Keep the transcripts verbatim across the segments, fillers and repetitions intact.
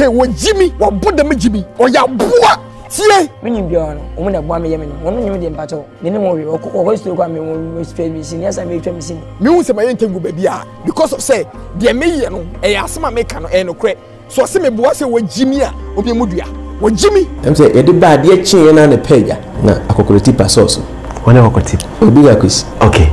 say what Jimmy, what put them Jimmy, or ya boa. See, when you be on, woman of one million, one million in battle, then more or always to go and we spend missing. Yes, I made them missing. Music, my intended baby, because of say, the million, a asthma maker, and no crap. So I say, my boy, say what Jimmy, or be Mudia, what Jimmy. I'm saying, a bad dear chain and a payer. Now, I could tip a sauce. Whenever I could tip, it would be like this. Okay.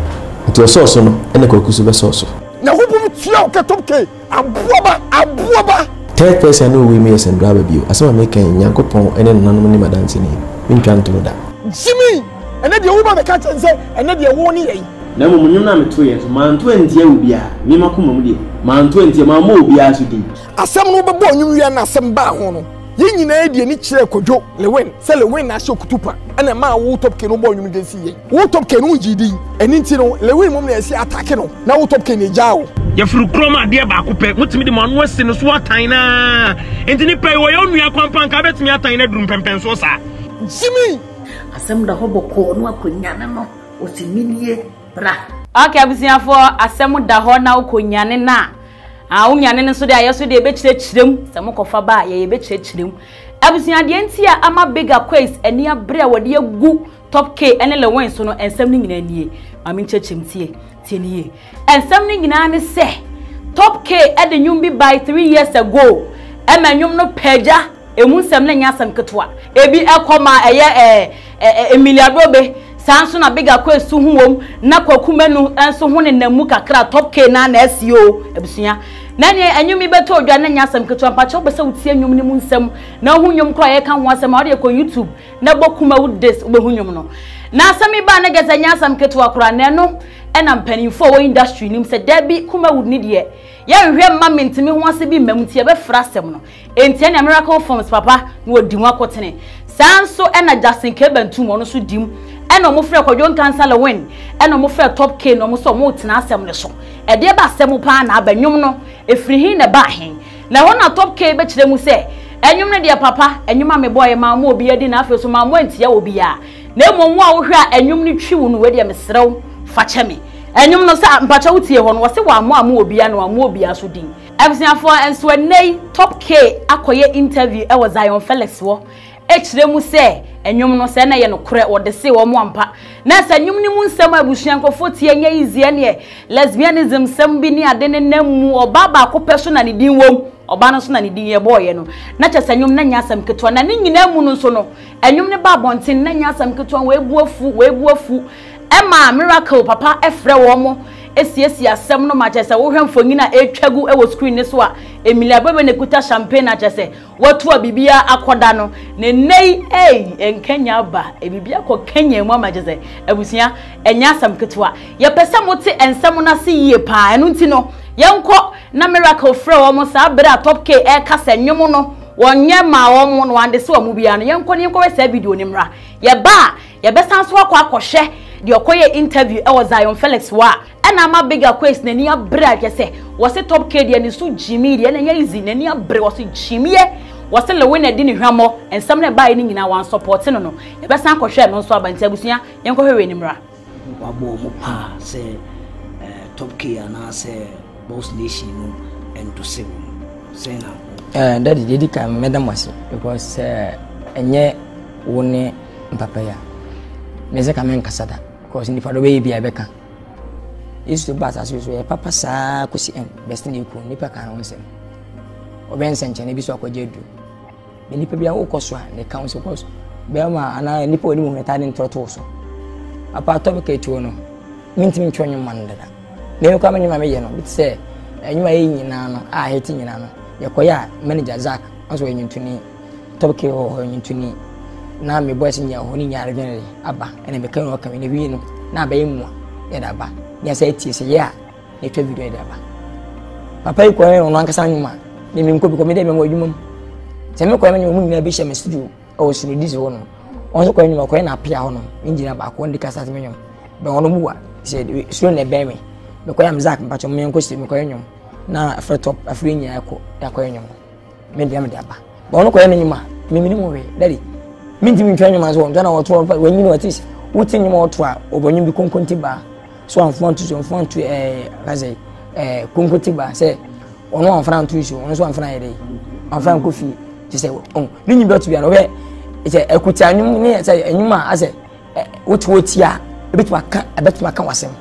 To a sauce, and a cocoa sauce. Now, who put you out at Topkay? A boba, a boba. Third person who we miss and grab a view. I saw making Yanko Pong and then anonymous dancing. We can't do that. Jimmy! And then the woman catch and say, and then you're warning. No, I'm two years, man twenty will be a Mima Kumudi, man twenty, Mamma be as you did. As some over born you and as some bar on. Yin in Eddie and each Kojo, Lewin, sell a win as your Kutupa, and a man who top can born you can see. What top can G D, and Intino, Lewin Mumia see attacking on. Now top can a jow. Your fruit chroma dear Bakupe, what's me the man was in a swatina. And then you pay away on your compound cabets me at a room pempensosa. Jimmy! Assemble the hobo corn, what could Yanamo, what's in me? Okay, I'm saying for Assemble the Hona Kunyanena. Ah, unya nene so dia yeso dia ebechire chirem semo kofa ba ya ebechire chirem abusia de ntia ama bigger quest ania bre a wode egu Topkay ene Lilwin so no ensem ni nyina nie mame chechim tie tie nie ensem ni nyina ne se Topkay e de nyum bi by three years ago e ma nyum no paja emu nsem na nya asem ketoa ebi ekoma eye eh Emelia Brobbey sanso na bigger quest so huom na kwakumanu enso ho ne namu kakra Topkay na na asio abusia nani anyumi beto odwa na nyasem keto ampa cho besa wuti anyum ne mu nsem na hu nyum kra ye kan ho asem awde ko YouTube na bokuma wud this obehu nyum no na asemi ba na gesa nyasem keto akra na no e na mpanimfo wo industry nim se debi kuma wud ni de ye hwe ma mentimi ho ase bi mamti e be frasem no enti na miracle forms papa no di ho akotene sanso e na Justin Kebantum ono so dim eno mo frɛ Kwadwo Nkansa Lilwin eno mo frɛ Topkay no mo so mo tena asem ne so e de ba asem pa na abanyom no efiri hin na ba hin na ho na Topkay be kire mu se enyum ne de papa enyum a mebo ye ma mo obi edi na afeso ma mo antia obi a na emom a wo hwa enyum ne twiwo no we de mesrew fa cheme enyum no sa mpacha wutie ho no wo se wa mo a mo obi a no a mo obi a so din abusiafo enso nei Topkay akoye interview e wo Zion Felix wo ekire mu se enyum no se na ye no kure wo de se wo mo ampa na se enyum ni mu nsem abusuan kofo tie nya izie ne lesbianism sem bi ni ade ne namu oba ba ko personal ni din wo oba no so na ni din ye boye no na che se enyum na nya asem keto na ne nyina mu no so no enyum ne ba bonten na nya asem keto wo ebu afu wo ebu afu e ma miracle papa e frɛ wo mo esiesie asem no ma che se wo hwɛ mfoni na etwagu e wo screen ne so a Emelia Brobbey ne kuta champagne na che se watu a bibia akoda no ne nei ei enkenya ba e bibia ko kenya mu ma che se abusia enya asem ketewa ye pese moti ensem na se yie pa enu nti no ye nko na miracle frɛ wo mo sa bra Topkay e kasa nyum no wonye ma wo mo no ande se wo mu bia no ye nko ne nko we sa video ne mra ye ba ye besan so akwa akɔhwɛ the Okoye interview I was Zion Felix wa and I'm a bigger question and your bread you say was it Topkay and so Jimmy and you're easy and your bread was it Jimmy was it Lilwin and didn't hammer and some buying in our support no no the best uncle share no so about Tabusia and go here in Ra say Topkay and I say both nation and to say say now and that is the kind madam was because and yet one papaya meze kamen kasada because ni fado baby abeka isu basa asu ye papa sa kusi en best ni ku ni pa kan wonsem obense nche ne biso akoje du ni pa bia ukoso ne kan so koso be ma ana ni pa ni mu heta ni troto so apa Topkay tuo no minti min twonyo mandada ne ko amanyuma me ye no bit se anyuma ye nyina no a heti nyina no ye koya manager Zak aso ye nyintuni Topkay ho ho nyintuni na me boys nya ho ni nyaare gene aba ene me kan o kan ni wi no na ba yimu ya da ba nya sai tie sai ya ne twa video da ba papa yi ko e no anka san nyuma ni me nko bi ko me de me ngodwum se me ko e me nyu mu nyina bi hye me studio o sinu dizi ho no on so ko e nyuma ko e na pia ho no injina ba ko ndika sa me nyum be ho no mu wa se suru ne be me me ko am Zak mpa cho me nko se me ko e nyum na afre top afre nya ko ya ko e nyum me de me da ba ba no ko e nyuma me me ni mu we daddy minti mintwa nyuma so ndana wotwa wanyi no atisi wuti nyuma wotwa obonyi bi konkonti ba so anfo antu so anfo antu eh kaze eh konkonti ba se ono anfra antu so ono so anfra yede Enfin, go fi. She said, oh, you need to be aware. It's a good time. You say, and you must say, what would you bet my cat? I bet my cat was him.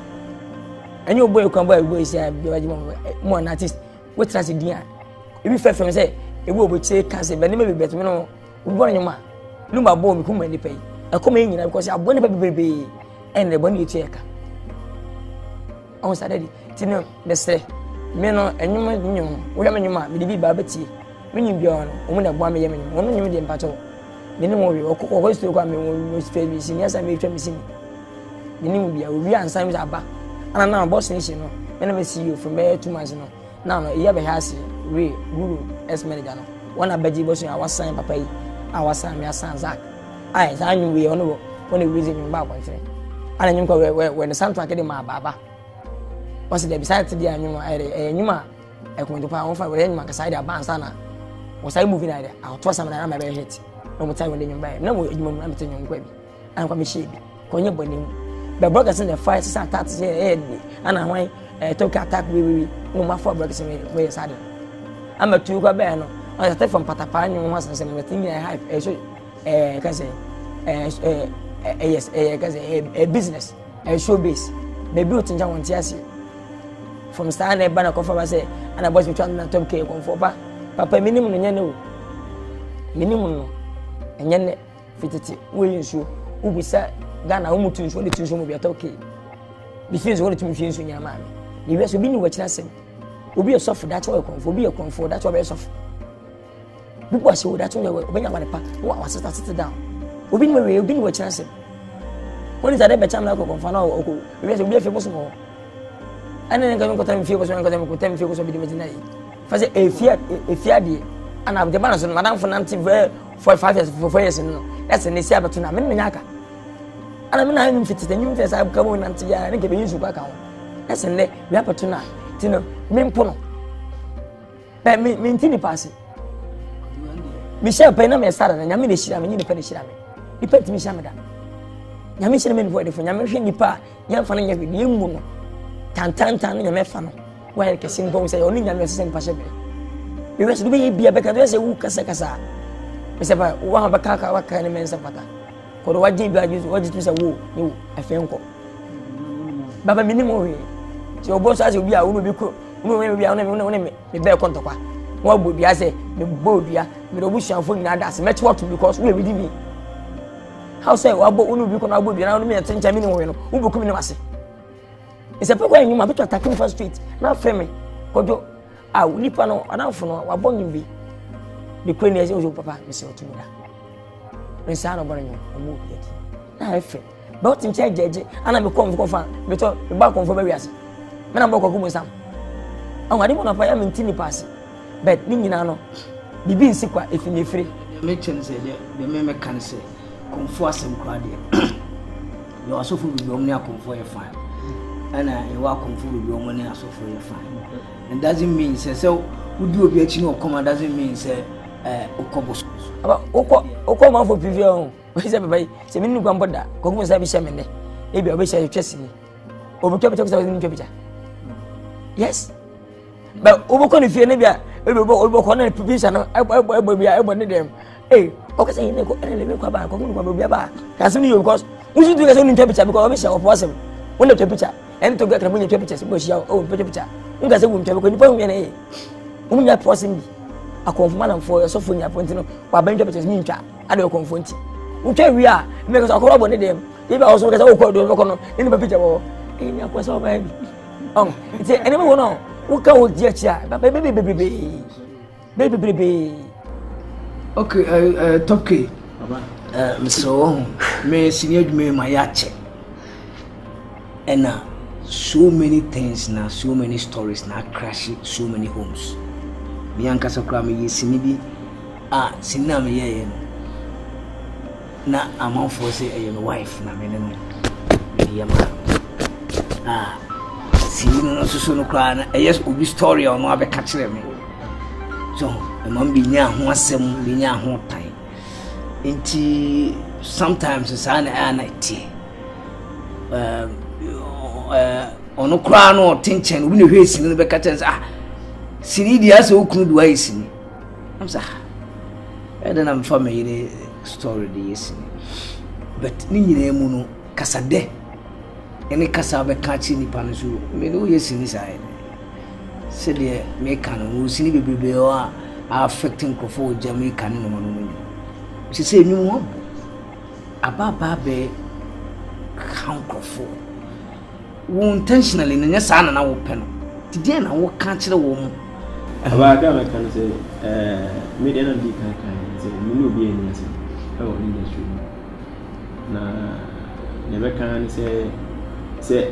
And your boy will come by, boy, say, more an artist. What does it mean? If you fail from say, it will say, cancer, but maybe better. No, we want your man. No, my boy, whom I pay. I come in because I want to be and the one you take. On Saturday, Tino, the say, men and you might know, whatever you might be Babati. Mini Bjorn, on a boy, Yemen, one of them battle. Minimum, or always to come in most famous, yes, I made famous in Minimum, we are and Simons are back. And now, boss nation, I never see you from there two months. Now, you have a house, we, Guru, S. Medigano. One of Betty was our son, Papa, our son, my son, Zach. I, I knew we honorable, only reason in Baba. I knew when the soundtrack came my Baba. Was it besides the animal? I knew my. I went to power for any Macaside Bansana. Was I moving either? I'll toss some of my head. No more time when you buy. No more, you won't have to your baby. I'm coming sheep. Call your body. The brokers in the fire start to say, and I went a talk attack. We no more four brokers in the way. I'm a two cabano. I step from Patapani once and say, the thing I have a yes, a business, a showbiz. They built in John Tiasi. From Stanley Banner Conference, and I was trying to talk for back. Papa minimum no minimum and yen fitted will show who be sat down. I want to show the two will be a talkie. Because what it means in your mammy. You will be watching us. Will be a soft that's all comfort, be a comfort, that's all very soft. People so that's all when I want to pack. What was that sit down? Will be where you've been watching us. What is that ever time like a confano or go? We will be a famous more. And then I'm going to tell him figures and I'm going to tell him figures of the midnight. Fazer é fiar é fiar de ana de banana só madame Fernandes veio for five years for four years não essa nem se abatiu na minha minha cara ana minha aí não fez isso nenhum fez sabe como não tinha nem que bem isso para cá essa nem me abatiu na tinha mesmo por não mas me me tinha passado me chama para não me estar na minha me chama me não pode chamar me pode me chamar da minha me chama me voar de fora minha me chama de pá minha fã minha vida minha mundo tan tan tan minha me fã why the same bones say only and send Pashabe. You must be a becker, there's a wook, Casacasa. Mister Wabaka, what kind of men Sapata? Or what did I use? What did you say? Woo, you, a Fanko. Baba Minimori. So, both as you be, I will be cool. We will be on the bear contour. What would be as a Bodia, with a wish and food that's much what because we will be me. How say, what would you come out with around me at ten minimum? Who will come in us? It's a program you might be to attack for street. Now, Femi, Kodo, I will leap on an alphono, or born you be. The queen is your papa, Miss Otumida. Resano Borino, a move yet. Now, I feel. But in charge, and I'm a conf confirm, but the back on for various. Madame Bocomusam. Oh, I didn't want to pay him in Tini Pass. But Ninano, the being secret if you need free. The merchants, the member can say, Conforce and Cradia. You are so full of your near convoy fire. And I walk on food with your money as so for your fine. And doesn't mean, say, so would you be a chin or comma doesn't mean, say, Okobos. About Okoma for Pivion, which is everybody, Seminu Gamboda, Cogos every seminary. Maybe I wish I chased me. Overcome talks about the interpreter. Yes, but overcome if you're never overcome a provision, I will be I wanted them. Eh, okay, say, and they will come back, come over your bar. Casimir, of course, we should do the same interpreter because I wish I was him. One of the picture. And to get a million pictures, but she own picture. You guys won't have a good point. Only a person, a conformant for your sophomore appointing or bank pictures, Minta, and your confront. Okay, we are, because I call one of them. If I also get all called to work on in the picture wall, in your question, baby. Oh, it's anyone know who can hold your chair, but baby, baby, baby, baby, baby. Okay, uh, Topkay, uh, so may senior me my yacht. And now, so many things now, so many stories now crashing so many homes. Bianca Sakrami is Sinibi, ah, Sinami, yeah. Now, I'm on for say, a wife, na mean, ah, Sinino Susunu, a yes, will be story or no other catcher. So, a man be near one seven, be near one time. In tea, sometimes it's an anity. On a crown or ten chin, we know his in the catches. Ah, Sinidia so could waste me. I'm comme ça. Et dans la famille, story de Yesini. Mais ni ne casade. Et ne cassave ni panjou. Mais nous Yesini ça. C'est des mécanos. Nous sommes bébés à affecter qu'on faut jamais canon au monde. C'est ce nous on. Ababa be kan qu'on faut. On intentionally ne ça na open. Today na we can't tell them. About that, I can say, me they don't be can can say me no be any say. Oh, in the street. Na never can say say.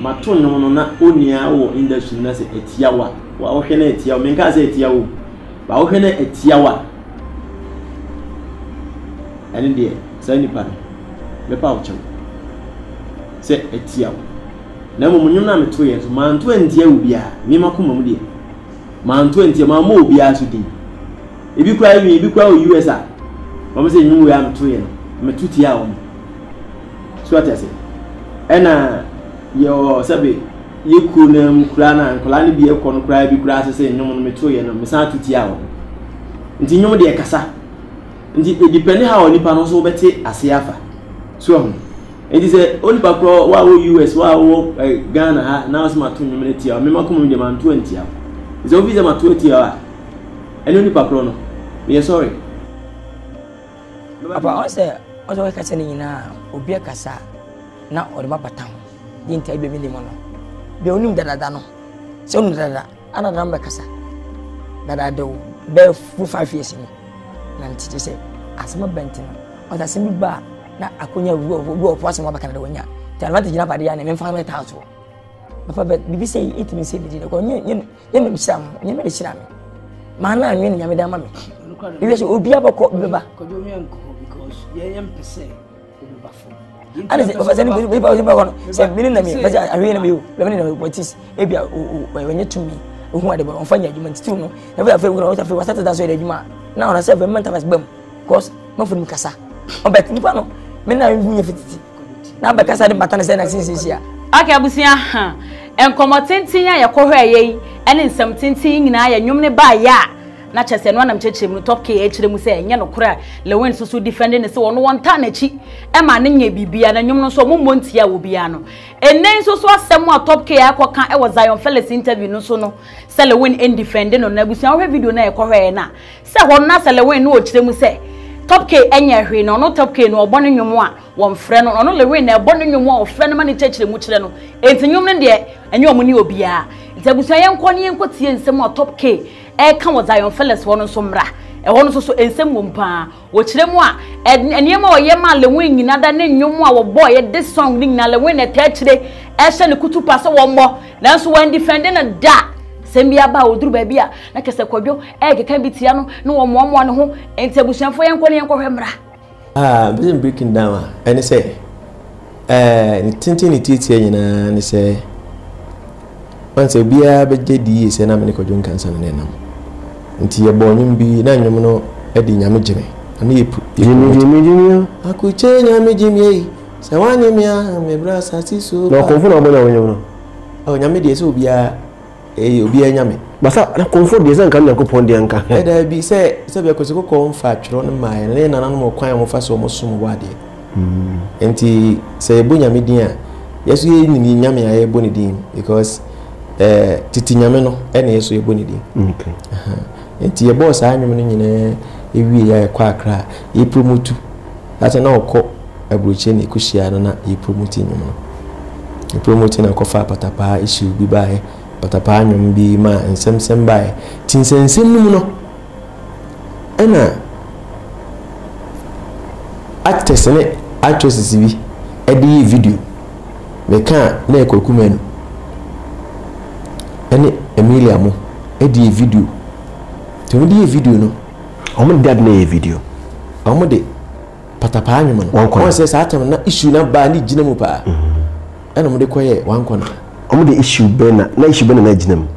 Ma turn no no na onia wo industry na say etiawa. Wa wo hwene etiawa, me can say etiawo. Ba wo hwene etiawa. Ani de say ni pa. Me pa wo chew. Say etiawo. Na mo munyum na meto ye so man to antia obi a me makoma mu de man to antia ma mo obi a so di e bi kwa e bi kwa o us a ba mo se nyum we am to ye me tuti a o so what I say e na yo sabe ye ku na mu kura na nkola ne bi e kono kura bi kura se se nyum no me to ye no me sa tuti a o nti nyum de e kasa nti e depend ha o nipa no so obete ase afa so ho. Et disait, on ne peut pas voir aux U S, voir aux Ghana, n'a pas de minutes, même quand on demande vingt. Ils ont visé ma vingt heures. Et on ne peut pas prendre. Mais sorry. Papa, on sait, on doit casser les nina, ou bien casser. Non, on ne m'a pas tant. D'intérêt, bien les monos. Bien, on nous donne la dano. Si on nous donne la, on a d'ambre casser. D'ado, belle fou five years. Nanti, tu sais, à ce moment bentin, on a semi bas. Na akunya wo wo pwase mo bakana de wonya ti advantage na pade ya ne memfa me ta so papa but bibi say it me say bibi ko nyen nyen nyen me sham nyen me shira me ma na anwe nya me da ma me bibi say obi abako beba ko do me anko because ye yem pese beba fo and say papa say bibi ba ko say bibi na me but anwe na me o le me na police e bia o wonye tumi o hu ade ba on fa nya adwuma ti no na be afa wura o ta fa wasata da so ida adwuma na ona say be mental mas bam because ma fo ni kasa on bet ni pa no. Ok, Abusia, and come out tinting, I call her yea, and in some tinting, I am numne by ya. Natchez and one of Chechim, Topkay, H. Muse, and Yanokra, Lewin, so defending the so on one tanachi, and my name be be an annual so montia will be ano. And then so saw someone Topkay, I can't, I was Zion Fellas interview no sono, Salawin and defending on Nebusia or every donor, Correna. So on Nasalawin, no Chemuse. Topkay enya hwe no no Topkay no obon nwom a won frɛ no no Lilwin na obon nwom a ofrɛ no ma ne kyɛkyere mu kyerɛ no enti nwom ne de enye omu ni obi a enti abusa yɛn kɔ ne yɛn kɔ tie nsɛm a Topkay e ka wɔ Zion Fellas wɔ no so mra e wɔ no so so ensɛm wɔ mpa wɔ kyerɛ mu a enye ma ɔyɛ ma Lilwin nyina da ne nwom a wɔ bɔ yɛ de song ning na Lilwin na tɛkyere e hyɛ ne kutu pa sɛ wɔ mmɔ nanso wɔn defende na da sembia ba oduru ba bia na kese kwadwo e keka bitia no na wo mo mo ne ho entebusianfo yenko ne yenko hwemra ah been breaking down and say eh ni tintin ni titie nyina ni say once bia be jedi se na me kwadwo nkansa ne nam nti ye bonyum bi na nyum no e di nyame jime na ye jimi jimi jimi akuche nyame jimi se wanye mia me brasa sisu no konfu na mo na wonyo no o nyame de se obia eh obi anyame basa na comfort de zanka na kopon de anka e da bi se se be akosi kokon fa twero ne mai ne nana no kwan ho fa so mo sum wade mm enti se ebo nyame din a yesu ye ni nyame a ebo ni din because eh titi nyame no e na yesu ebo ni din okay enti ebo sa anyum no nyina ewie ya kwa akra e promote ati na okọ abroche ni kushia no na e promote nyum no e promote na kofa patapa issue bi bae patapa nyum bi ma nsem bae tinsensem num no ana actors ne actresses bi edi video me kan na ekokumenu ene Emelia mo edi video to edi video no omo dad na video omo de patapa nyum no won se sa atam na issue na ba ni jina mu pa ene mo de koye wan kona on the issue bena na issue bena na jinam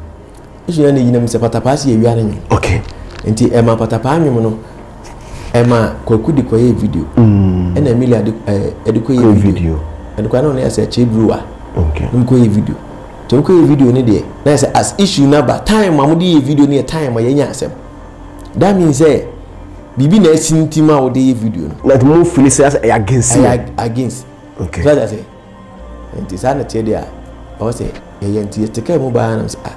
issue na jinam se patapa si ewia na nyi okay enti e ma patapa anwum no e ma kwakudi koye video mm ena Emelia de eh edikoye video edikoye na na se chebruwa okay nkoye video to okay video ni there. Now say as issue na ba time amudi video ni time ayenya asem. That means say bibi na sintima o dey video no. Like mo feel say against against. Okay. So that say. And this na tell there. I say eyen ti take mo ba na say ah.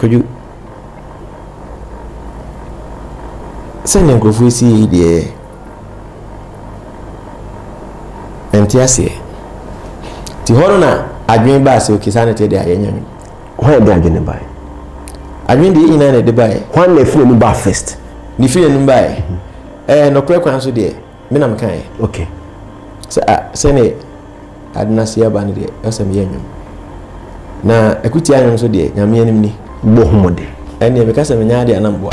Could you send your graph see there? And tiase. Tihorona adwen ba se okisa na te de ayenye me why dey adwen ba adwen de ina na de ba one na free number first ni free number eh eh no kwe kwan so de me na me kan okay se se ne adna se ba ni de asa me yenye na ekuti anyo so de nyame anim ni bo homode ene me ka se me nya de anamboa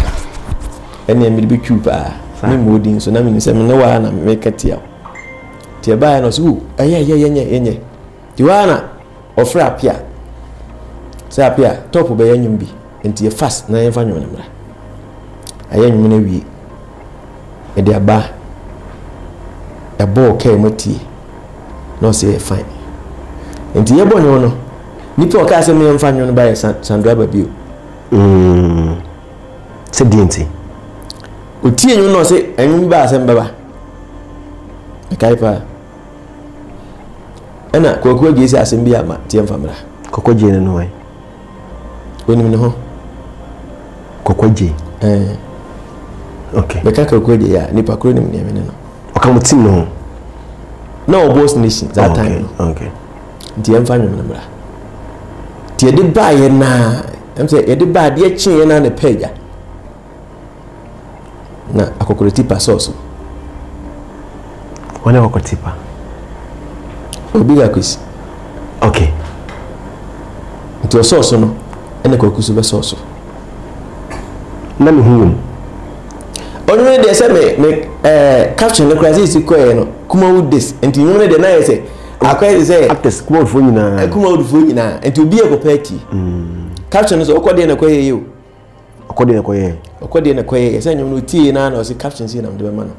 ene me bi twu pa me modin so na me ni se me wa na me katia te ba na so aye aye yenye yenye Tiwana ofra apia. Say apia top be yanwum bi enti ye fast na ye fa nyon mra. Ayanwum na wi. E de aba. E bo ke moti. No say fine. Enti ye bo nyon no. Ni to ka say me mfa nyon ba ye sandra ba bi o. Mm. Say di enti. Otie nyon no say anwum ba asem baba. E kai pa ana kokko je sai asin biya ma tiyan famira kokko je ne no wai woni ne ho kokko je eh okay beka kokko je ya ni pakro ni ne me ne no okamu tin no no boss nation that time okay tiyan famira na mura tiye de ba ye na em say ye de ba de chin ye na ne peja na akokoroti pa soso wona akokoroti pa Obiga kwisi. Okay. Nto soso no ene kwakusu be soso. Na me huum. Onu ne de se me me eh caption ne kwasi sikoye no kuma woodes enti nyone de na yese akwai se actors kuma odfo nyina. Kuma odfo nyina enti obi ekopa ati. Mm. Caption no so okode ne kwaye yo. Okode ne kwaye. Okode ne kwaye yese nyom no tie na na o se caption si na mde be ma no.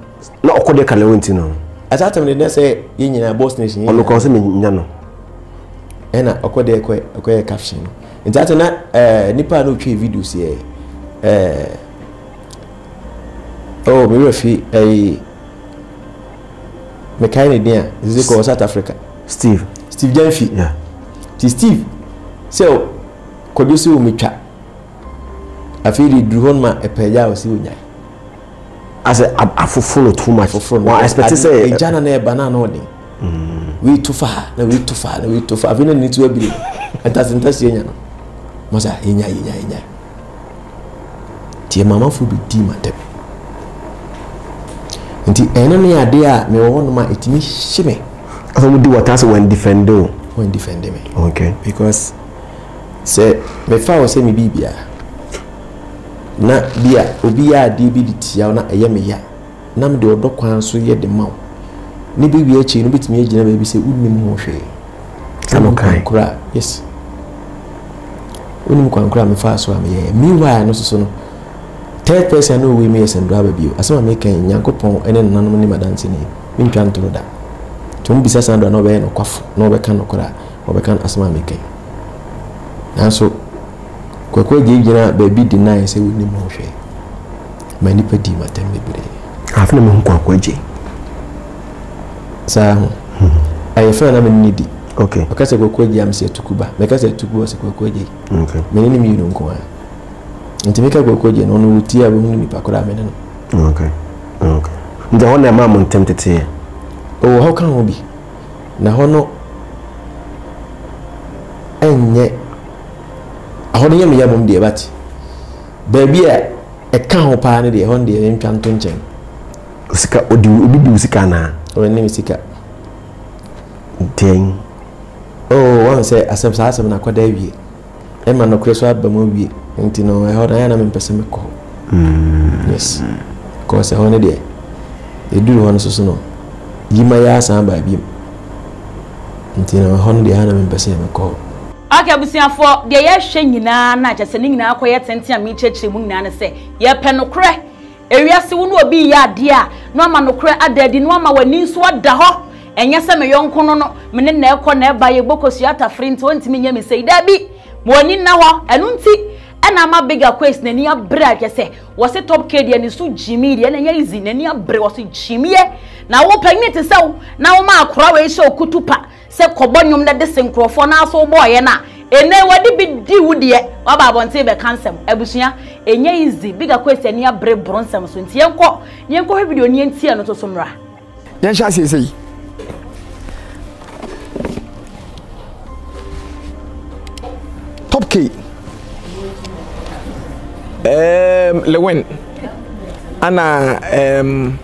Na okode kale wonti no. At that time, they say, you know, boss nation. On le conseil, il y a non. Et là, on a une caption. Et that time, on n'a pas de vidéo. Oh, mais je suis. Mais quand il est bien, je suis au South Africa. Steve. Steve Jenfi. Si Steve, c'est au. Quand je suis au Micha. A fait du drone, et puis il y a aussi au Nia. As a I fulfill too much. I expect say a jana banana only. We too far, we too far, we too far. We need to be. And that's interest yenya no. Moza yenya yenya yenya. Ti mama fu bi di matep. Nti eno ne ade a me wo no ma etimi hime. As we do what as when defend do. When defend me. Okay. Because say me fa o say me bibia. Na bia obi ya di bi ditia na eye me ya na me de odokwan so ye de ma ni bi wi echi ni bitimi ejina ba bi se unim ho hwe sano kan kura yes unim kan kura me fa so am ye mi wa no so so no third person no we me sendra ba bi o asema me kan Nyankopon ene nanom ni madanse ni mi ntwa ntoro da to mbi sasa ndo na obe no kwafo na obe kan no kura obe kan asema me kan nanso Koko gigina baby deny say we ni mo hwe. Ma ni padi matam bebre. Afna me nko akwaje. Sa ho. Aye fa na me ni di. Okay. Okase koko gigi am say tukuba. Me ka say tukuba say koko gigi. Okay. Me ni mi no nko ha. Nti me ka koko gigi no no uti abu ni pakora me no. Okay. Okay. Nda ho na ma mo ntemptete. Oh, how can we be? Na ho no enye ahone yemi yabom de bati baby e ka ho pa ne de hon de entwa ntonchen sika odi obi bi sika na o ne mi sika ding oh wan say asem sa asem na kwada wie e ma no kreso abam wie enti no e ho na na me pese me ko mm yes ko se hon de e duru hon so so no yima ya san ba bi enti no hon de na me pese me ko Okay, but see, for the year Shenyina, na just sending na kwa yatenti ami cheche mungina na se yepenokre. Area si wunu obi ya dia. No manokre adedi no ma wani so da ho. Enya se me yonko no no me ne na ekọ na eba ye bokosu ata frente ontimi nya me sei da bi mo oni na ho enu nti ena ma bigger quest na ni abre akese wo se TOPKAY de ni su jimi de na nya izi na ni abre wo se jimi ye na wo pagni te se wo na wo ma akora we se okutupa se kobonyum na de senkrofo na aso boye na ene wadi bi di wudie wa ba bonte be kansem abusua enya izi bigger quest na ni abre bronsem so nti yenko yenko he video ni ntia no to so mra yen sha sei sei TOPKAY um LILWIN ana um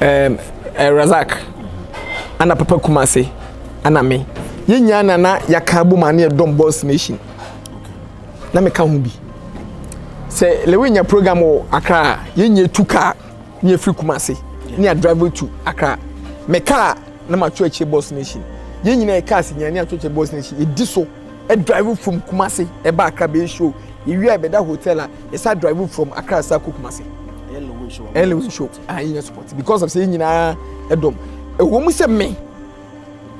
um Razak ana Papa Kumasi ana me yenya na na yakabu mane e dom boss nation na me ka ho bi se LILWIN ya program o Accra yenya tuka ni afri Kumasi ni a drive to Accra me ka na ma church boss nation yenya e ka se nya ni a church boss nation e di so a drive from Kumasi, a back a show. You are better hotel, it's a drive from Accra Saku Kumasi. LILWIN show. LILWIN show. I hear support because I'm saying, you know, a dom. A woman said me.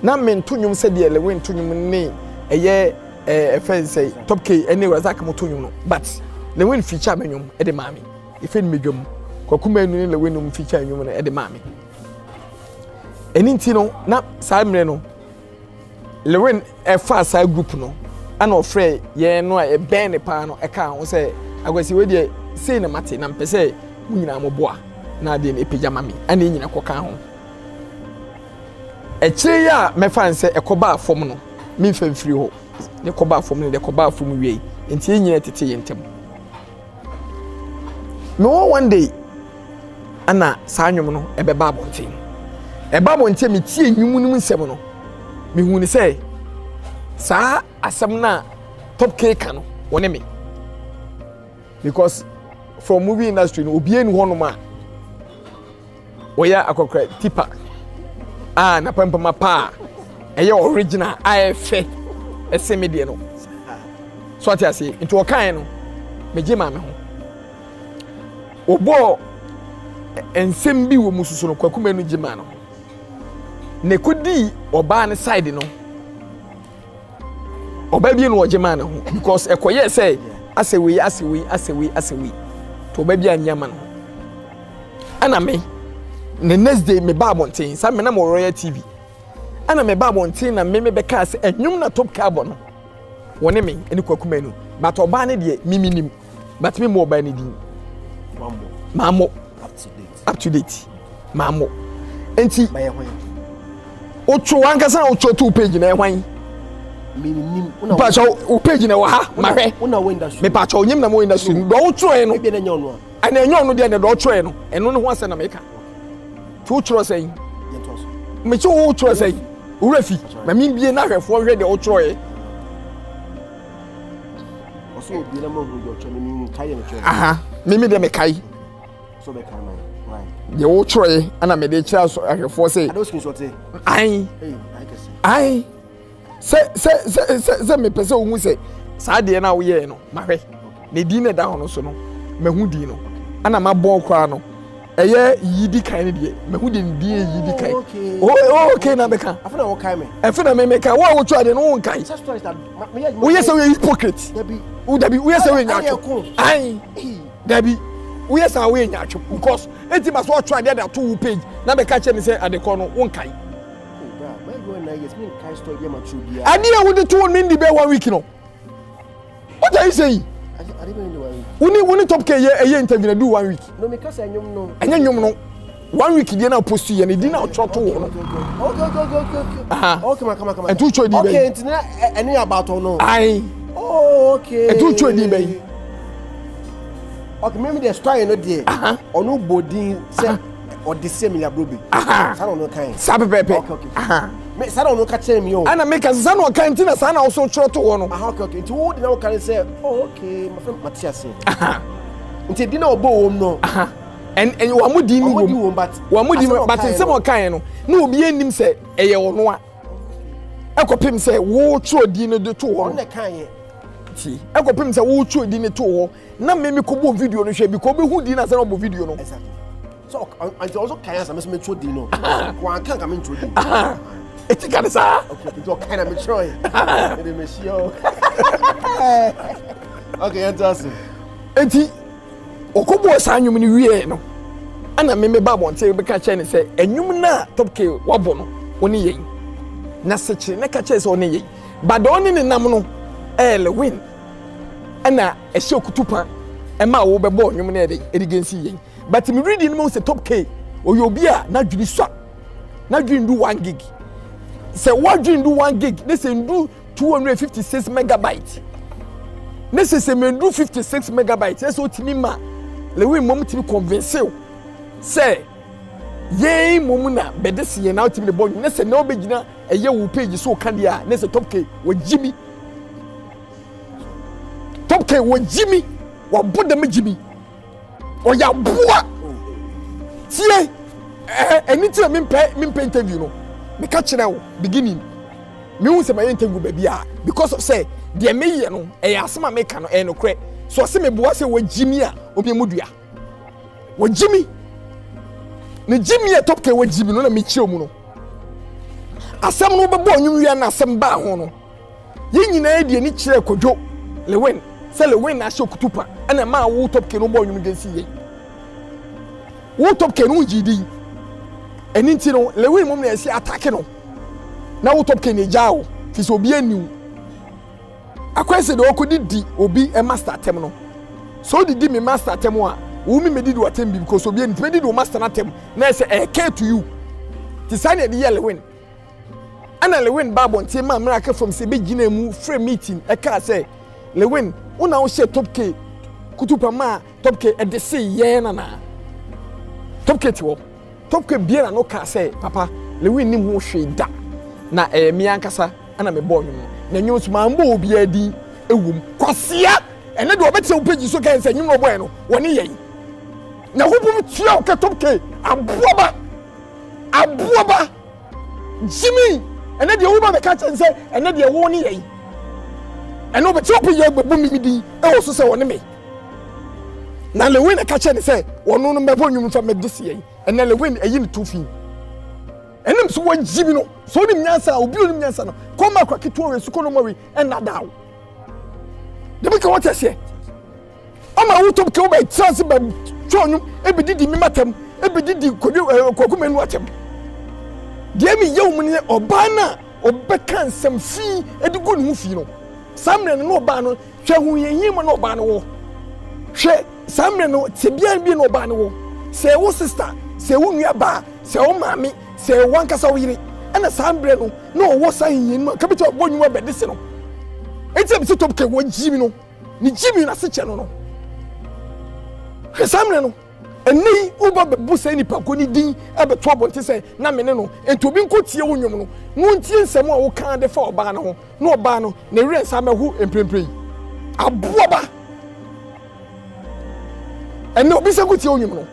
Now men to you said, yeah, LILWIN to you name a year a friend say, TOPKAY, and there was a motuno. But LILWIN feature menum at the mammy. If in medium, Kokuma in the window feature you at the mammy. And in Tino, not Simon. LILWIN a fast side group no, and afraid ye no a band a pan or a car or say I was already saying a matin and per se, Munina Moboa, Nadine a pijamami, and in a cocaine. A chair, my fan said a cobar for mono, mean fame free hope, the cobar for me, the cobar for me, and seeing it at tea and temple. No one day, Anna Sanyomono, a babble thing. A babble and tell me tea, you moon seminal. Me who say, Sir, Asamna, TOPKAY Kano, one me. Because from movie industry, no be in one man. Oya akokre tipa. Ah, na pampa ma pa. Eye original I F A. Ese me de no. So what I say, into o kan no. Me gye ma me ho. Obo ensem bi wo mususu no kwakuma no gye ma no. Ne kudi oba ne side no oba bi no ogema na ho because ekoye say asewe asewe asewe asewe to oba bi anya ma no ana me the next day me ba bonten say me na mo royal tv ana me ba bonten na me me be ka say enwum na top carbon no woni me eni kwakuma nu but oba ne de me minim but me mo oba ne din mammo mammo up to date up to date mammo enti baye ho Ocho wankasa ocho two page na ehwan. Minim una. Pa cho page na wa ha ma hwe. Una we industry. Me pa cho nyim na mo industry. Do ocho e no. Be na nyon no. Ana nyon no de na do ocho e no. Eno no ho ase na me ka. Two chro say. Yentoso. Me cho wo chro say. Urafi. Ma min bie na hwefo hwe de ocho e. Oso bi na mo go ocho me mi kai na cho. Aha. Me me de me kai. So be kai man. The old tray and I made a child so I can force it. I don't think so. I I say, say, say, say, me person who say, Sadia now, we know, my way. They dinner down or so, no, Mehudino, and I'm a ball crown. A year ye decayed, Mehudin dear ye decay. Oh, okay, Nabeka. I feel okay, man. I feel I may make a war which I don't own kind. We are so hypocrite. Would that be we are so in your coat? Aye, Debbie. We are away in Yachu because it must all try that two page. Now the catcher is at the corner, one kind. I didn't want the two men to be one week. What are you saying? I didn't do one week. We need one TOPKAY a year interview do one week. No, because I know. And then you know, one week again I'll post you and it did not try to. Okay, okay, okay. Okay, come on, come on, come on. And two choices. Okay, it's not any about or no. Aye. Oh, okay. And two choices. Okay, maybe there's trying not there. Or no body or the same in a brobbey. Aha, I don't know kind. Sabe pepe. Okay. Aha. Make I don't know catch me. And I make a son or cantina son also try to one. Aha, okay. It would now can say, oh, okay, my friend Matthias. Aha. Until dinner bow no. Aha. And and you are moody, but one moody, but in some kind. No, be in him say, a or no. I cop him say, woe, true dinner the two one. I could put a wood to a dinner to all. Now, maybe Kobo video, because we who did not have a video. So and also Kayans, I'm just trying to know. Why can't I make sure? It's a kind of okay, you talk kind of make sure. It is show. Okay, interesting. Enti, okobo asanyum ni wie no. Ana me me ba bonte be ka chene say enyum na Topkay wabo no, oni yen. Na sechi na ka chese oni yen. But the only nam no L win. Ana e se okutupa e ma wo be bo enyum na dey edigensi yen. But me reading mo say Topkay oyobia na dwini swa. Na dwini do one gig. Say what dwini do one gig? This in do two hundred fifty-six megabytes. This is a menu fifty-six megabytes. That's what Nima Lewin Momtin convinced you. Say, Yay Momuna, Bedesi and out in the boy. Nessa no beginner, a year will pay you so candia. Nessa Topkay with Jimmy. Topkay with Jimmy, or put them Jimmy. Or ya boa. See, I need to mimp interview. Me catch now, beginning. Me won't say my interview, baby. Because of say, the mayor no, eh, asma make no, eh, no credit. So I say me boy say we Jimmy a, obi mudia. We Jimmy. Ne Jimmy a Topkay we Jimmy no na me chie omu no. Asem no be bo onwuya na asem ba ho no. Ye nyina edie ni chie kodwo. Lewin, say Lewin na shokutupa, ana ma wo Topkay no bo onwum gensi ye. Wo Topkay no jidi. Eni nti no, Lewin mum na esi attack no. Na wo Topkay ne jawo, fi so obi aniu. Akwese de okodi di obi e master tem no. So di di me master tem a, wo me medi do atem bi because obi enti medi do master na tem na say e care to you. Ti sign e dey Lewin. Ana Lewin Bible nti ma miracle from say be gina mu free meeting e ka say Lewin una wo she Topkay kutupa ma Topkay e dey say yen na na. Topkay ti wo. Topkay bi na no ka say papa Lewin ni ho hwe da. Na e me ankasa ana me bo nwum. Na nyo suma mbo obi adi ewum kwasia ene de obete wo page so kan sanyim no boy no woni yen na hobum tia o Topkay abuoba abuoba Jimmy ene de wo ba be ka chen se ene de wo ni yen ene obete wo page egbebu mimidi e wo so se woni me na Lewin na ka chen ne se wono no mebo nwum fa medisi yen ene Lewin eyi ni tufi enem so won Jimmy no so ni nyansa obi oni nyansa no come akwa kitwo we suko no mawi ena dawo de make what I say ama wo Topkay wo be chance ba twonu e be didi mi matam e be didi kokuma nu atem de mi yewum ni oba na obeka nsam fi edigo ni hu fi no samre no oba no hwe hu yenyim no oba no wo hwe samre no tebian bi no oba no wo say wo sister say wo nua ba say wo mami say one kasa we yire ana sambre no no wo san yin no kabita bonwu abede se no enti be se Topkay wo Jimmy no ni Jimmy na se che no no he sambre no eni uba be bu se ni pako ni din e be to abonte se na me ne no enti obi nko tie wo nwum no no ntie nsem a wo kan de fa oba na ho na oba no na wire nsam ahu emprempre abuoba eni obi se ko tie wo nwum no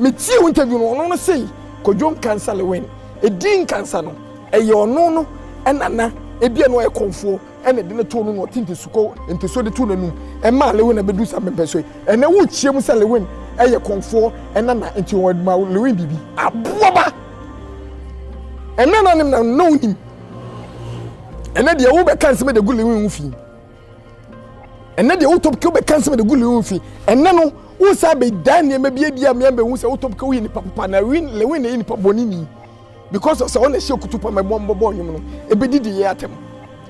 me tie wo interview no no no sei Kojon cancer Lewin, a dean cancer no, a yono no, and Anna, a beer no a confo, and a dinner tone or tinted succo, and to so the tune, and my Lewin a bedu some persuade, and a wood chim Lewin, a confo, and Anna into my Lewin baby, a booba, and none of them know him. And then the Uber cancer made a good living with him. And then the old Topkay cancer made a good living with him, and none. Who sabe Daniel maybe a dear member who said Topkay in Papa Narin, Lewin in Pabonini. Because of the only show could put my bomb bonum, a biddy atom.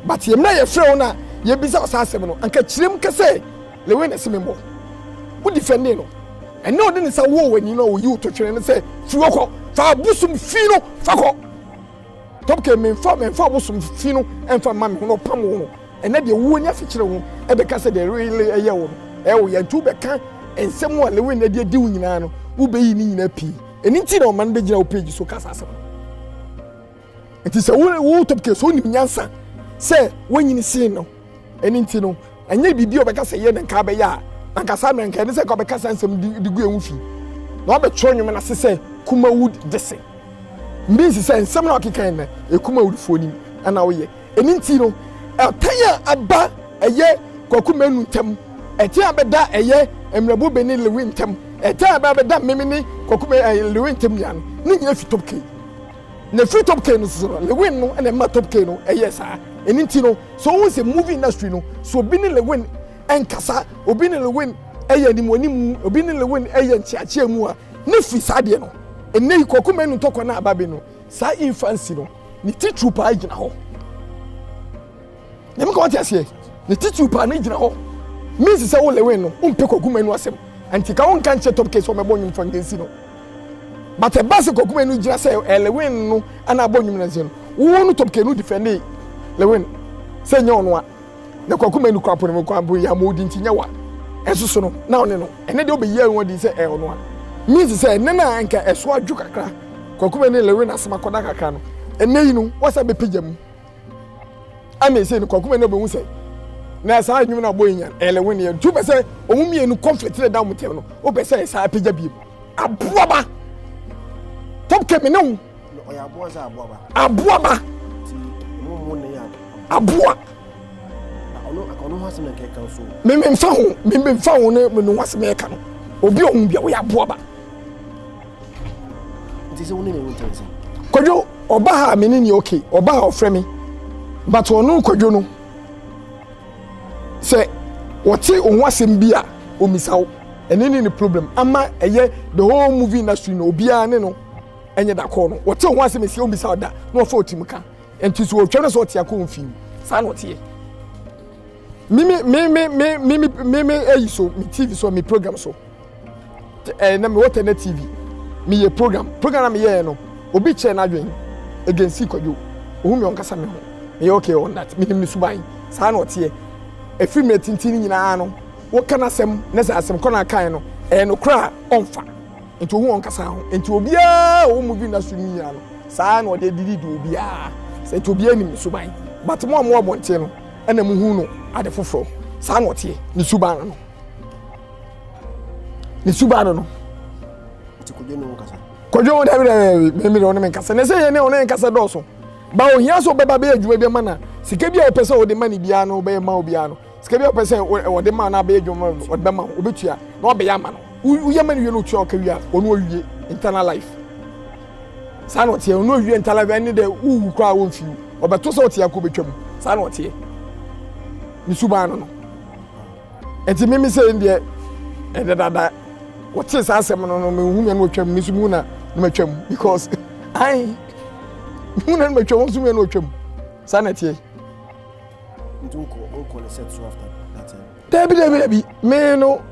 But you may have thrown a ye bizarre assassin and catch him cassay, Lewin a simmo. Who defend no? And no, then it's a war when you know you touch and say, Fuoco, Fa Busum Fino, Faco. Topkay mean farm and Fa Busum Fino and Fa Mammy no Pamono, and that the wound your feature room, and because they really a young. Oh, you're too bad. And someone Lewin that you're doing in Anno will be in a pea. And it's no man be your page so cast. It is a wool Topkay only Yansa. Say, when you see no, and intino, and maybe deal by Cassayan and Cabaya, and Cassandra and Cadessa Cobacas and some degree of you. Robert Tronium and say, Kuma would just say. Missy said, some lucky kind, a Kuma would phone him, and our year. And intino, a tire, a bar, a year, Cocumen, etia beda eye emrebu beni Lilwin tem etia beda memini kokube Lilwin tem yan ni nyina fi Topkay ne fi Topkay no so Lilwin no ene ma Topkay no eye sa eni nti no so won se movie industry no so bi ni Lilwin enkasa obi ni Lilwin eye ni moni mu obi ni Lilwin eye ntiachi emu a ne fi sade no ene kokuma no tokwa na ababe no sa infancy no ni titru pa agina ho ne me ko tiasie ni titru pa na agina ho mi si se wo Lilwin no on peko kuma no asem anti ka won kan che Topkay so me bonyum fangensi no but e basi kokuma no gira se Lilwin no ana bonyum na se no wo no Topkay no defend Lilwin se nyo no a ne kokuma no kwapo no kwambo ya modi nti nyawa ensusu no na one no ene de obeyi won di se e ono a mi si se ne na anka eso adwu kakra kokuma ni Lilwin asema koda kakra no ene yi no wasa be pejam ame se ni kokuma no be hu se na sa anyu na boyinya Lilwin ye tu be say omumie no conflict le down motem no o be say sa pija bi aboaba Topkay me no o ya boa sa aboaba aboaba mumu ne ya aboa ono ono hasa na keka so me me mfa ho me me mfa ho ne me no hasa me ka no obi ohun bia o ya aboaba ndise woni ne wontense kodwo oba ha me ne ni okay oba ha ofre me but ono kodwo no say what's it on wasembia o misawo enene ni problem ama eye the whole movie industry no bia ne no enye da call no what's on wasemsi o misawo da no fa otimka enti so twere so tia ko mfim sa no tie mimi mimi mimi mimi eh so mi tv so mi program so eh na mi water na tv mi ye program program na mi ye no obi che na dwen against Kodwo ohumi onkasa me ho me okay on that mi mi suban sa no tie e film etintini nyina ano wo kana sem na sa asem kona kan no e no kra onfa nti wo on kasa ho nti obi a wo movie na so nyina no sa na ode didi do obi a se nti obi ani suban but mo mo obonte no ana mu hu no ade foforo sa na ote ni suban no ni suban no nti Kodwo no kasa Kodwo da bi me me no me kasa ne se ye ne ono en kasa do so ba o hia so beba be adwuma bi ma na sike bi a opese wo de ma ni bia no be ma obi a no sika bi opese wo de ma na be dwuma wo de ma obetua na obe ya ma no wo ya ma ni we no tua o ka wi a onu owie internal life sa no tie onu owie internal life ni de wu kwa wo mfi obeto so tie akobetwa mu sa no tie ni suba no no enti me me say ndie e de dada wo tie sa asem no no me hu me no twa mu me sumu na no matwa mu because i mu na no matwa wo sumu no twa mu sa na tie Debbie, Debbie, me no,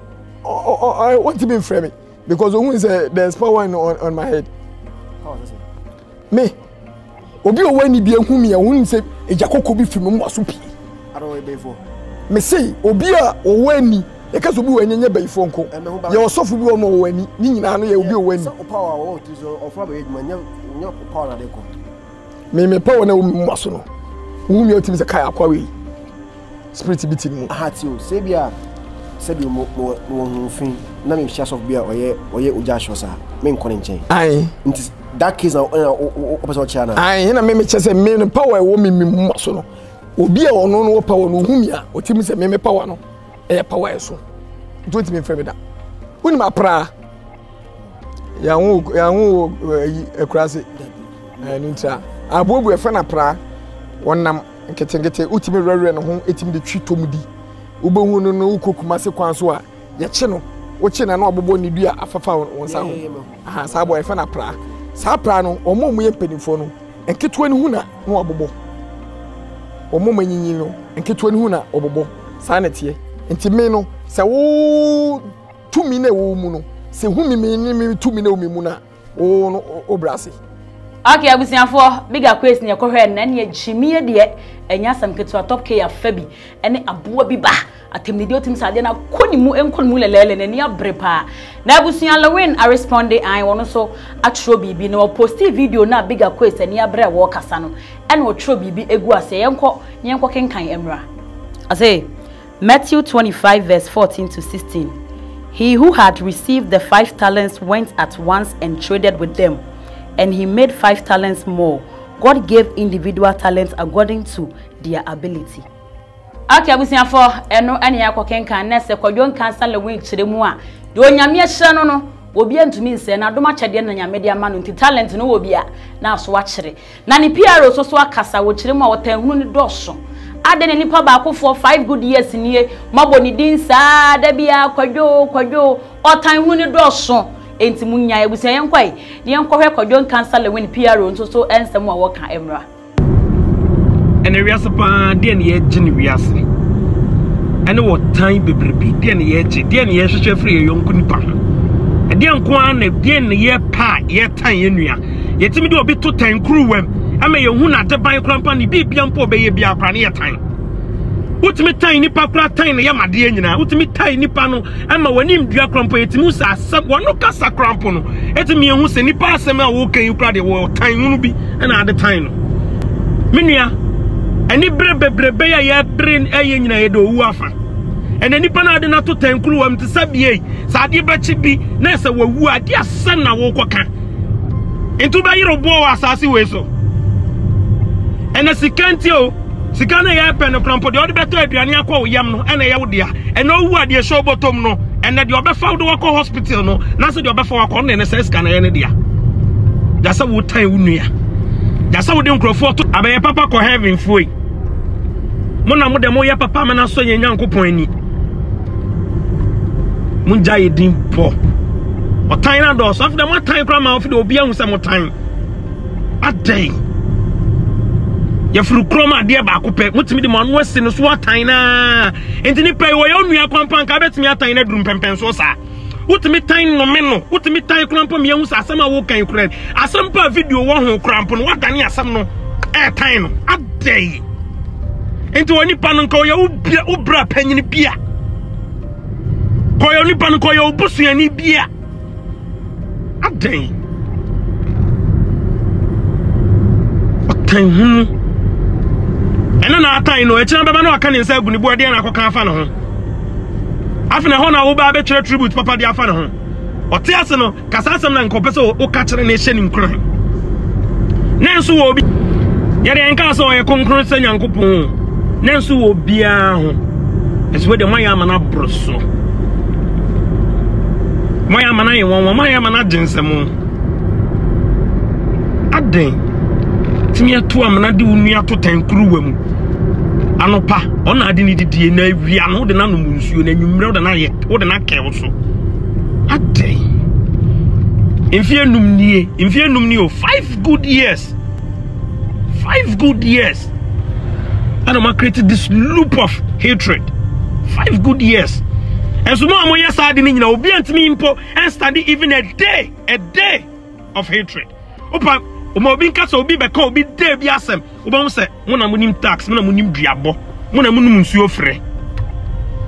I want to be framing because there's power on on my head. How does it? Me, Obi Oweni be a whom I wouldn't say a Jacob be from Masupi. I don't wait for. Me say, Obia Oweni, a Casubu and your baby phone call, and your soft will be more when Nina will be when power is of our age when your power. Me, me power no muscle. Whom your team is a Kayakaway. Spirit bitin mu hatio sebia sebia mo mo hunfin na me share of bia oye oye uja shosa me nkon nchen ai nti that case na o person chana ai na me me chese me no power wo me mu so no obi e ono no power no humia otimi se me me power no e power e so don't me frame da woni ma pra ya hu ya hu ekurase eh nunta abobu e fa na pra wonnam nketengete utime rerere no ho etime de twitomudi ubehu no no ukokuma se kwanso a ye kye no wo kye na na obobo ni dua afafa wonsa ho aha saa boy fa na pra saa pra no omomu ye penifo no enketo ni hu na no obobo omomu anyinyi no enketo ni hu na obobo saa na tie ntime no se wo tumi na wo mu no se hu mimi ni mi tumi na wo mu na wo no obrase Okay, abusiafo bigger quest ne ko hwe na ne jimie de enya samketo Topkay afa bi ene aboa bi ba atemnede otim sade na konimu enkonimu lelele ne ne abrepa na abusia Lilwin a responde an wono so atro bibi na posti video na bigger quest ene abre wo kasa no ene otro bibi egu ase yenko yenko kenkan emra ase Matthew twenty-five verse fourteen to sixteen He who had received the five talents went at once and traded with them and he made five talents more. God gave individual talents according to their ability. Aki abusi afo eno ani akokenka na se kwadwo kansa LILWIN kiremu a de onyame ahyira no no obi antumi nse na adoma kyede na nyame de ama no nti talent no obi a na aso wa kire na ni P R so so akasa wo kiremu a wotanhunu ni dɔso ade ne nipa baako for five good years nie mabo ni din saa da bia kwadwo kwadwo otanhunu ni dɔso enti munya abusi yenkwai ne yenkɔhwe kwadwo kansa LILWIN P R nso so ensem a wo ka emra and the reason why they are doing this is because what time they bring, they are doing, they are searching for a young couple. They are going, they are pay, they are time, they are. They think they are being too time cruel. I mean, you have to buy a company, be beyond poor, be beyond any time. What time time is not cruel time, they are mad at you now. What time is not no, I mean, when you buy a company, it means a sub, one no cash a company. It means you say, you pass them a walk and you cry the war time, you no be another time. Minya. And the brave, brave, brave, brain, a young Edo, Wafa. And any panadina to ten clue, to Sabi, Sadi Bachibi, Nessa, who are dear son of Woka. And to buy your boa, Sassi Weso. And a Sikantio, Sikana Yapan, a crump, the other better, Yaniako, Yamno, and Ayaudia, and no word, dear Shobotomno, and that your Bafal Wako Hospital, no, Nasa, your Bafal Con, and a Sescan, and India. That's a wood time, near. That's how we don't grow for to Abaya Papa co heaven for you. Monamu de Moya Papa Manaso Yanko Poini Munjay Dim Po or Tina Doss after one time grandma of the Obian some time. A day Yafru Chroma dear Bakupe, what's me the man was in a swat Tina and then pay way on me a compound cabets me a tiny room pempensosa. What me time no meno? What me time crampon me use asama walk and credit? Asampa video one who crampon what any asam no air time a day. Into any pan koya ubia ubra penny beer. Koya ni pan koya ubusu any beer a day. What time hmm? And another time no. Each number no I can inside guni boy dia na ko kan fa no ho. Afina hona wo ba be chere tribute papa dia fa ne ho. Ote ase no kasasem na nko pese o ka chere ne hye ne nkran. Nanso wo bi yare enka so ye konkron se nyankopon. Nanso wo bia ho. Ese we de moya mana broso. Moya mana ye won won moya mana jensemu. Aden. Timi eto amana de wonu ato tankru wa mu. Anopa on adi ni didie na wi ano de na no munsuo na nwumre de na ye wo de na kewo so adai enfie num nie enfie num nie o five good years five good years anoma created this loop of hatred five good years and so mo amoye saadi ni nyina obi antimi mpo and study even a day a day of hatred opa Obi nka so obi be ka obi dey bi asem. Oba hu se, "Mo na mo nim tax, mo na mo nim duabo, mo na mo nim nsuo frɛ."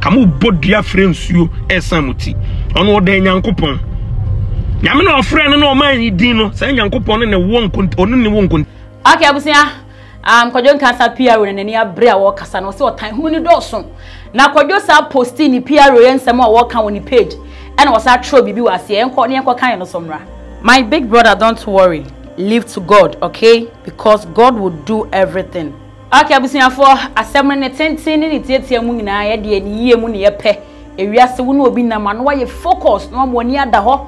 Ka mo bodua frɛ nsuo ɛsan muti. Ɔno wo den Nyankopɔn. Nyame na ɔfrɛ no na ɔman ni din no, sɛ Nyankopɔn ne wo nkonto, ɔno ne wo nkonto. Okay, abusia. Am Kwadwo Nkasa P R ne ne abre a wo kasa no se ɔtan hu ni dɔso. Na Kwadwo sa post ni P R yɛ nsɛm a wo ka woni page. Ɛna wo sa tro bibi wɔ ase, ɛnkɔ ne ɛnkɔ kan no somra. My big brother, don't worry. Live to God, okay? Because God will do everything. Okay, I'll be saying for a seven and ten, ten, and it's eight year moon. I had the year moon, a pair. If you are soon will be number one, why you focus no more near the hole.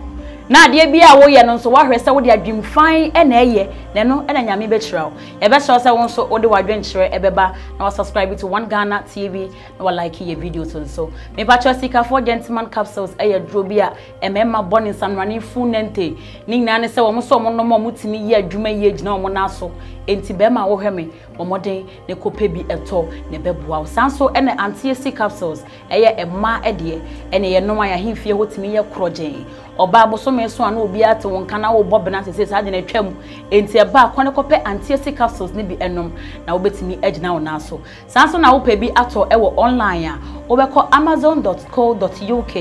Now, dear, be a warrior, and so what rest out their dream fine and a year. Then, no, and I'm a betrayal. A better also wants to order adventure, a beba, now subscribe to One Ghana T V, or like your videos. And so, may Patrick Sika for gentleman capsules, a drobia, a member born in San Rani Funente, Ning Nanese, almost so no more mutiny, ye, Jume, ye, no monasso, and Tibema or Hemi, or more day, ne cope be at all, ne bebuau, Sanso, and the anti capsules, a ma edie, and a no, I hear fear with me, a crojay, or Babu so. So I will be at one canal bob and says I didn't tremble into a bar cornucopy and T S C capsules, maybe enum. Now, bet me edge now. Now, so Sanson, I will pay be at all online. obeko amazon dot co dot uk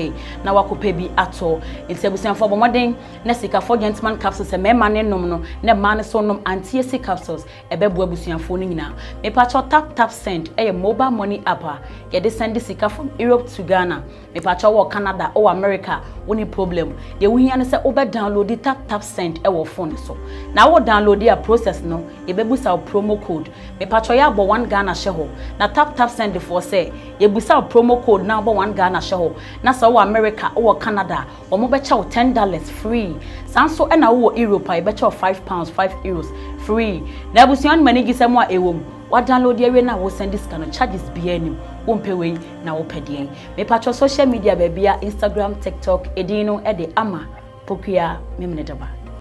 na wakupe bi ato. Ilsegusi anfo bomading ne sika for gentleman capsules e me mane nom no ne mane so nom anti-ese capsules ebe bua busu anfo ni nyina. Me pacho tap tap send eye mobile money app a ye de send sika from Europe to Ghana. Me pacho wo Canada or America woni problem. De wo hia ne se obe download the tap tap send e wo phone so. Na wo download ya process no ebe busa promo code. Me pacho ya bo one Ghana sheho. Na tap tap send for say ye busa promo code na bo one Ghana sheho. Na so wo America or Canada or mo be chaw ten dollars free. Sanso ena wo Europe e be chaw five pounds five euros free. Na busi on mani gise mo ewom. Wa download yewe na wo send this kind of charges bianim. Wompewe na wo pedien. Me pacho social media bebia Instagram, TikTok, edino ede ama. Pokia mimnedaba.